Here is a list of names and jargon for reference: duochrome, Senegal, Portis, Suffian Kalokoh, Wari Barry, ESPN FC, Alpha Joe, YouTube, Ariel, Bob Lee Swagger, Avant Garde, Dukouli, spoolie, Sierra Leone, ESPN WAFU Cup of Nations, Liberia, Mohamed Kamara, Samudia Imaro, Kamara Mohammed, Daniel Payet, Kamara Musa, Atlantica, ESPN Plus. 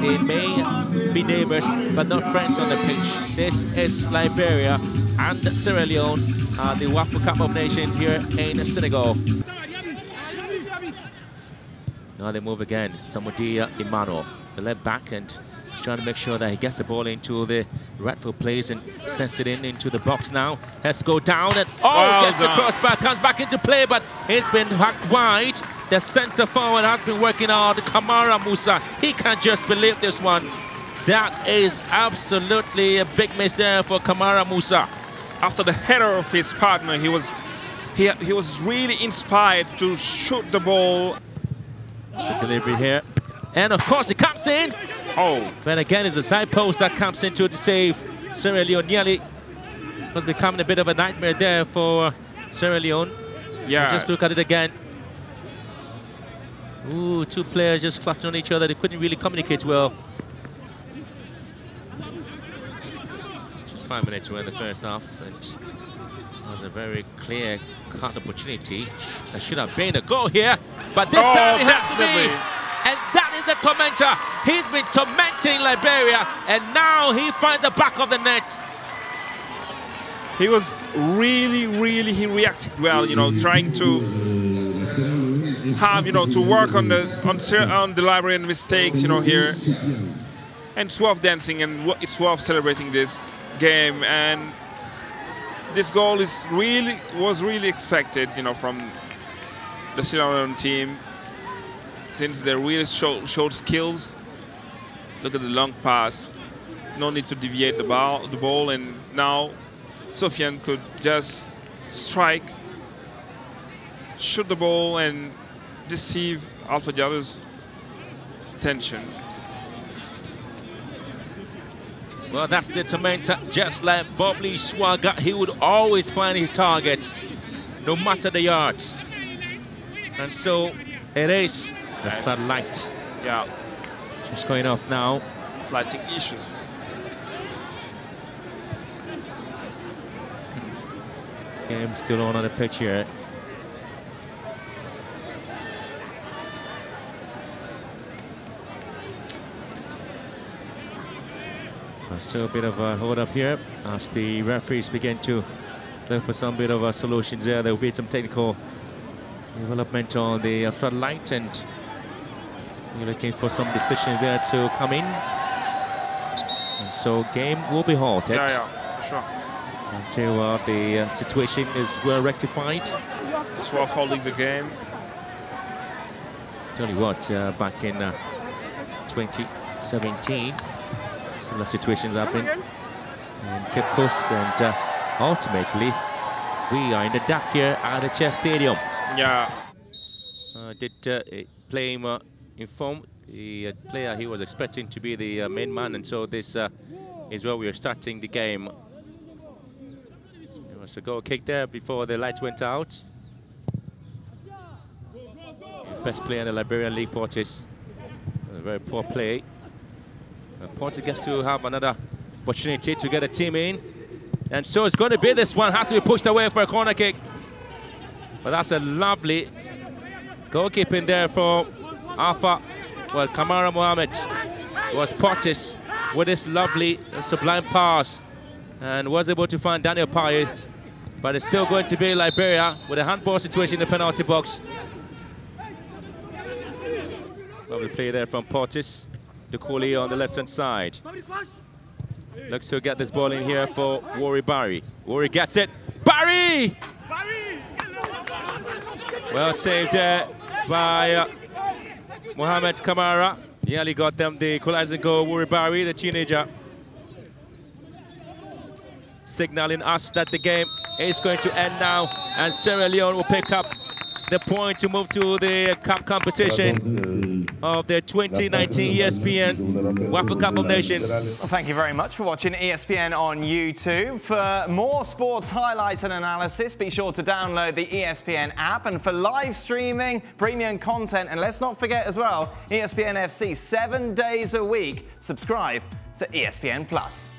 They may be neighbors, but not friends on the pitch. This is Liberia and Sierra Leone, the WAFU Cup of Nations here in Senegal. Now they move again. Samudia Imaro, the left back, and he's trying to make sure that he gets the ball into the rightful place and sends it into the box now. Has to go down and gets the crossbar, comes back into play, but it's been hacked wide. The centre forward has been working hard. Kamara Musa, he can't just believe this one. That is absolutely a big miss there for Kamara Musa. After the header of his partner, he was really inspired to shoot the ball. The delivery here, and of course it comes in. But again, it's a side post that comes into the save. Sierra Leone nearly was becoming a bit of a nightmare there for Sierra Leone. Yeah. And just look at it again. Ooh, two players just clapped on each other. They couldn't really communicate well. Just 5 minutes away in the first half, and that was a very clear cut opportunity. That should have been a goal here, but this time it has to be. And that is the tormentor. He's been tormenting Liberia, and now he finds the back of the net. He was really, he reacted well, you know, trying to have, you know, to work on the Liberian mistakes, you know, here. And it's worth dancing and it's worth celebrating this game. And this goal is really expected, you know, from the Sierra Leone team, since they really showed skills. Look at the long pass. No need to deviate the ball, and now Suffian could just strike, shoot the ball and deceive Alpha Joe's attention. Well, that's the tormentor, just like Bob Lee Swagger. He would always find his target, no matter the yards. And so it is the floodlight. Yeah. She's going off now. Lighting issues. Game still on the pitch here. So a bit of a hold up here as the referees begin to look for some bit of solutions there. There will be some technical development on the floodlight, and we're looking for some decisions there to come in. And so game will be halted until the situation is well rectified. It's worth holding the game. Tell you what, back in 2017. Similar situations happen in Cape Coast, and ultimately we are in the dark here at the Chess Stadium. Yeah. Informed the player he was expecting to be the main man, and so this is where we are starting the game. There was a goal kick there before the light went out. The best player in the Liberian League, Portis. A very poor play. Portis gets to have another opportunity to get a team in. And so it's going to be this one. Has to be pushed away for a corner kick. But that's a lovely goalkeeping there for Alpha. Well, Kamara Mohammed was Portis with this lovely sublime pass and was able to find Daniel Payet. But it's still going to be Liberia with a handball situation in the penalty box. Lovely play there from Portis. Dukouli on the left-hand side. Looks to get this ball in here for Wari Barry. Wari gets it. Barry! Well saved there by Mohamed Kamara. Nearly got them the equalizing goal. Wari Barry, the teenager, signaling us that the game is going to end now, and Sierra Leone will pick up the point to move to the cup competition of the 2019 ESPN WAFU Cup of Nations. Well, thank you very much for watching ESPN on YouTube. For more sports highlights and analysis, be sure to download the ESPN app. And for live streaming, premium content, and let's not forget as well, ESPN FC 7 days a week. Subscribe to ESPN Plus.